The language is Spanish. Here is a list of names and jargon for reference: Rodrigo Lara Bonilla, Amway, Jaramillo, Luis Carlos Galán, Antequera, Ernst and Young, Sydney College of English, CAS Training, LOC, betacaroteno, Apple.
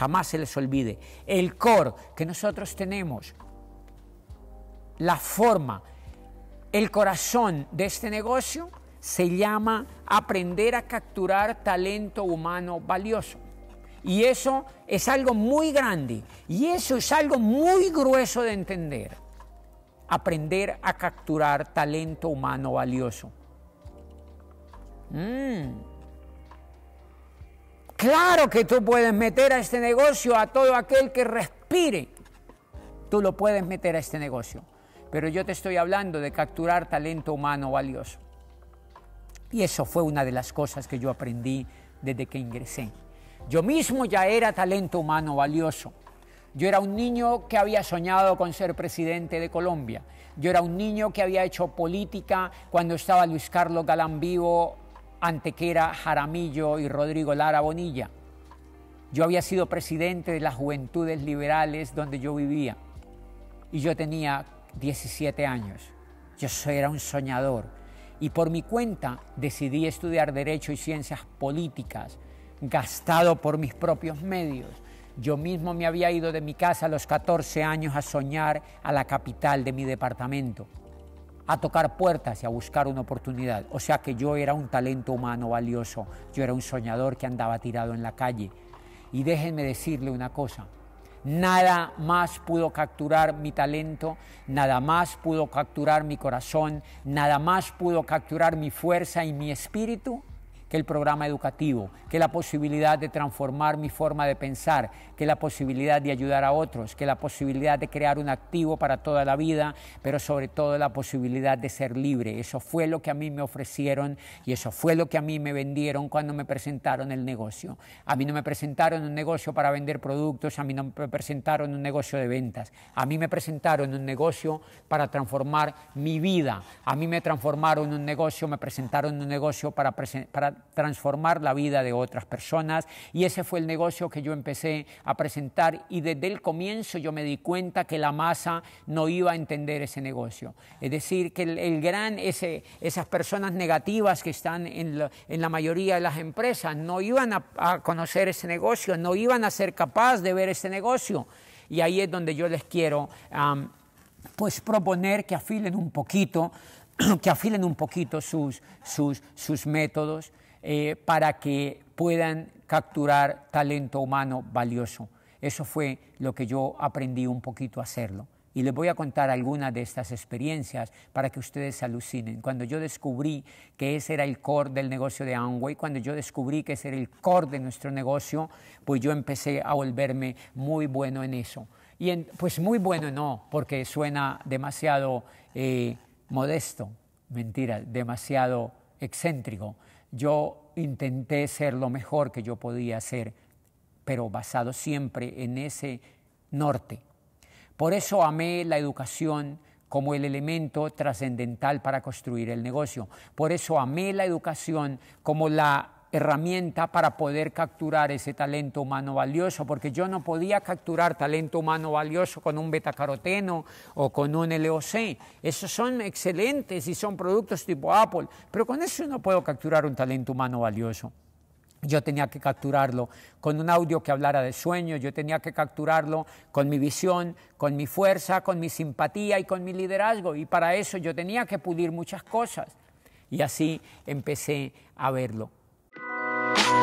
jamás se les olvide. El core que nosotros tenemos, la forma, el corazón de este negocio se llama aprender a capturar talento humano valioso. Y eso es algo muy grande y eso es algo muy grueso de entender. Aprender a capturar talento humano valioso. Claro que tú puedes meter a este negocio a todo aquel que respire. Tú lo puedes meter a este negocio. Pero yo te estoy hablando de capturar talento humano valioso. Y eso fue una de las cosas que yo aprendí desde que ingresé. Yo mismo ya era talento humano valioso. Yo era un niño que había soñado con ser presidente de Colombia. Yo era un niño que había hecho política cuando estaba Luis Carlos Galán vivo, Antequera, Jaramillo y Rodrigo Lara Bonilla. Yo había sido presidente de las Juventudes Liberales donde yo vivía. Y yo tenía 17 años. Yo era un soñador. Y por mi cuenta decidí estudiar Derecho y Ciencias Políticas, gastado por mis propios medios. Yo mismo me había ido de mi casa a los 14 años a soñar a la capital de mi departamento, a tocar puertas y a buscar una oportunidad. O sea que yo era un talento humano valioso, yo era un soñador que andaba tirado en la calle. Y déjenme decirle una cosa, nada más pudo capturar mi talento, nada más pudo capturar mi corazón, nada más pudo capturar mi fuerza y mi espíritu, que el programa educativo, que la posibilidad de transformar mi forma de pensar, que la posibilidad de ayudar a otros, que la posibilidad de crear un activo para toda la vida, pero sobre todo la posibilidad de ser libre. Eso fue lo que a mí me ofrecieron y eso fue lo que a mí me vendieron cuando me presentaron el negocio. A mí no me presentaron un negocio para vender productos, a mí no me presentaron un negocio de ventas, a mí me presentaron un negocio para transformar mi vida, a mí me transformaron un negocio, me presentaron un negocio para transformar la vida de otras personas, y ese fue el negocio que yo empecé a presentar, y desde el comienzo yo me di cuenta que la masa no iba a entender ese negocio. Es decir, que esas personas negativas que están en la mayoría de las empresas no iban a conocer ese negocio, no iban a ser capaces de ver ese negocio, y ahí es donde yo les quiero pues proponer que afilen un poquito, sus métodos, para que puedan capturar talento humano valioso. Eso fue lo que yo aprendí un poquito a hacerlo. Y les voy a contar algunas de estas experiencias para que ustedes se alucinen. Cuando yo descubrí que ese era el core del negocio de Amway, cuando yo descubrí que ese era el core de nuestro negocio, pues yo empecé a volverme muy bueno en eso. Y pues muy bueno no, porque suena demasiado modesto, mentira, demasiado excéntrico. Yo intenté ser lo mejor que yo podía hacer, pero basado siempre en ese norte. Por eso amé la educación como el elemento trascendental para construir el negocio. Por eso amé la educación como la herramienta para poder capturar ese talento humano valioso, porque yo no podía capturar talento humano valioso con un betacaroteno o con un LOC. Esos son excelentes y son productos tipo Apple, pero con eso no puedo capturar un talento humano valioso. Yo tenía que capturarlo con un audio que hablara de sueños, yo tenía que capturarlo con mi visión, con mi fuerza, con mi simpatía y con mi liderazgo, y para eso yo tenía que pulir muchas cosas. Y así empecé a verlo.